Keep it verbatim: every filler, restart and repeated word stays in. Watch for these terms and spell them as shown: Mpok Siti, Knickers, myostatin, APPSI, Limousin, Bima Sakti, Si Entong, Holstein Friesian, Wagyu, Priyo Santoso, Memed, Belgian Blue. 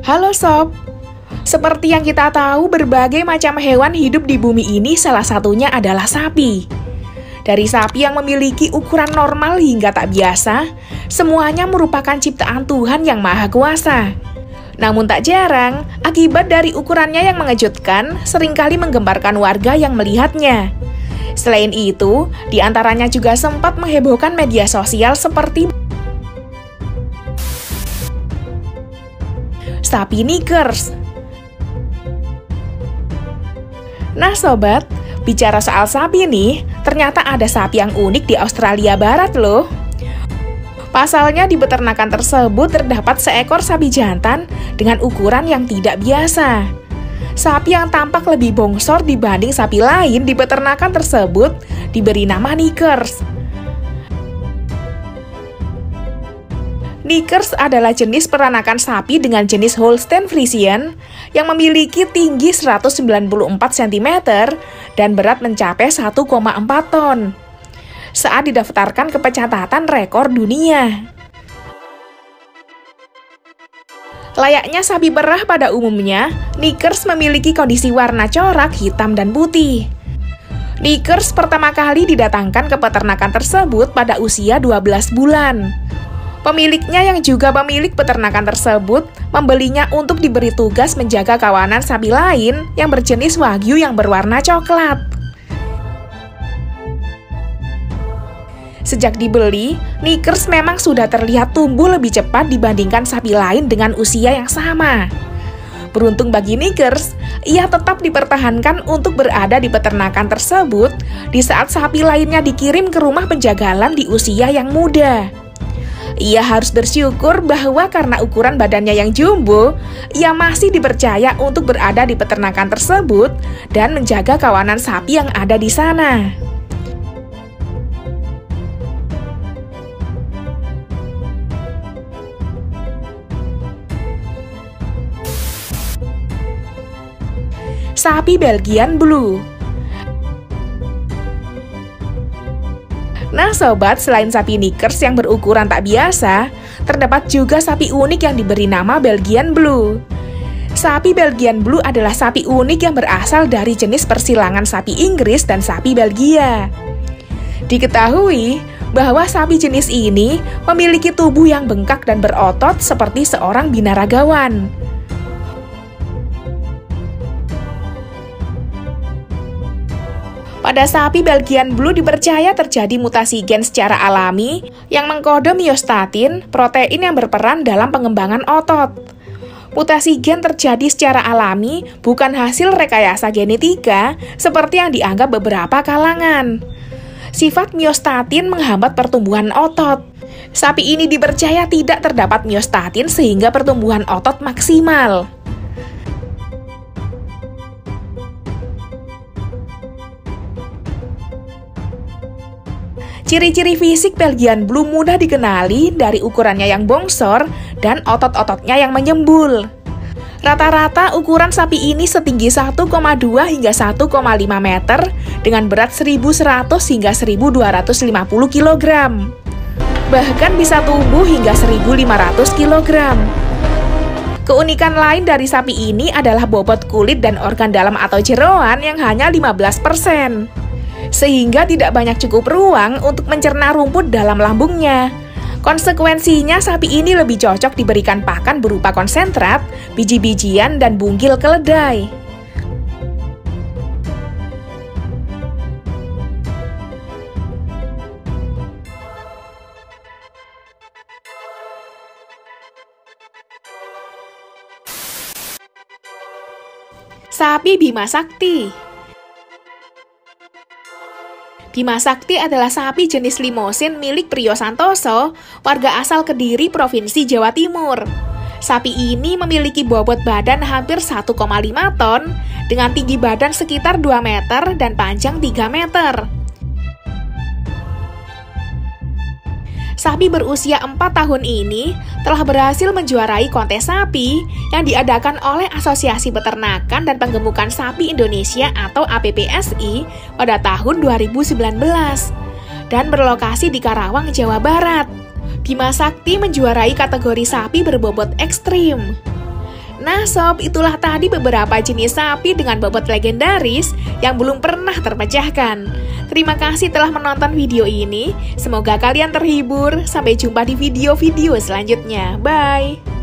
Halo Sob. Seperti yang kita tahu, berbagai macam hewan hidup di bumi ini salah satunya adalah sapi. Dari sapi yang memiliki ukuran normal hingga tak biasa, semuanya merupakan ciptaan Tuhan yang Maha Kuasa. Namun tak jarang, akibat dari ukurannya yang mengejutkan, seringkali menggemparkan warga yang melihatnya. Selain itu, diantaranya juga sempat menghebohkan media sosial seperti sapi Knickers. Nah sobat, bicara soal sapi nih, ternyata ada sapi yang unik di Australia Barat loh. Pasalnya di peternakan tersebut terdapat seekor sapi jantan dengan ukuran yang tidak biasa. Sapi yang tampak lebih bongsor dibanding sapi lain di peternakan tersebut diberi nama Knickers. Knickers adalah jenis peranakan sapi dengan jenis Holstein Friesian yang memiliki tinggi seratus sembilan puluh empat sentimeter dan berat mencapai satu koma empat ton saat didaftarkan ke pencatatan rekor dunia. Layaknya sapi perah pada umumnya, Knickers memiliki kondisi warna corak hitam dan putih. Knickers pertama kali didatangkan ke peternakan tersebut pada usia dua belas bulan. Pemiliknya yang juga pemilik peternakan tersebut membelinya untuk diberi tugas menjaga kawanan sapi lain yang berjenis wagyu yang berwarna coklat. Sejak dibeli, Knickers memang sudah terlihat tumbuh lebih cepat dibandingkan sapi lain dengan usia yang sama. Beruntung bagi Knickers, ia tetap dipertahankan untuk berada di peternakan tersebut di saat sapi lainnya dikirim ke rumah penjagalan di usia yang muda. Ia harus bersyukur bahwa karena ukuran badannya yang jumbo, ia masih dipercaya untuk berada di peternakan tersebut dan menjaga kawanan sapi yang ada di sana. Sapi Belgian Blue. Nah sobat, selain sapi Knickers yang berukuran tak biasa, terdapat juga sapi unik yang diberi nama Belgian Blue. Sapi Belgian Blue adalah sapi unik yang berasal dari jenis persilangan sapi Inggris dan sapi Belgia. Diketahui bahwa sapi jenis ini memiliki tubuh yang bengkak dan berotot seperti seorang binaragawan. Pada sapi Belgian Blue dipercaya terjadi mutasi gen secara alami yang mengkode myostatin, protein yang berperan dalam pengembangan otot. Mutasi gen terjadi secara alami bukan hasil rekayasa genetika seperti yang dianggap beberapa kalangan. Sifat myostatin menghambat pertumbuhan otot. Sapi ini dipercaya tidak terdapat myostatin sehingga pertumbuhan otot maksimal. Ciri-ciri fisik Belgian Blue mudah dikenali dari ukurannya yang bongsor dan otot-ototnya yang menyembul. Rata-rata ukuran sapi ini setinggi satu koma dua hingga satu koma lima meter dengan berat seribu seratus hingga seribu dua ratus lima puluh kilogram. Bahkan bisa tumbuh hingga seribu lima ratus kilogram. Keunikan lain dari sapi ini adalah bobot kulit dan organ dalam atau jeroan yang hanya lima belas persen. Sehingga tidak banyak cukup ruang untuk mencerna rumput dalam lambungnya. Konsekuensinya, sapi ini lebih cocok diberikan pakan berupa konsentrat, biji-bijian, dan bungkil keledai. Sapi Bima Sakti. Bima Sakti adalah sapi jenis Limousin milik Priyo Santoso, warga asal Kediri, Provinsi Jawa Timur. Sapi ini memiliki bobot badan hampir satu koma lima ton, dengan tinggi badan sekitar dua meter dan panjang tiga meter. Sapi berusia empat tahun ini telah berhasil menjuarai kontes sapi yang diadakan oleh Asosiasi Peternakan dan Penggemukan Sapi Indonesia atau A P P S I pada tahun dua ribu sembilan belas dan berlokasi di Karawang, Jawa Barat. Bima Sakti menjuarai kategori sapi berbobot ekstrim. Nah sob, itulah tadi beberapa jenis sapi dengan bobot legendaris yang belum pernah terpecahkan. Terima kasih telah menonton video ini, semoga kalian terhibur. Sampai jumpa di video-video selanjutnya, bye!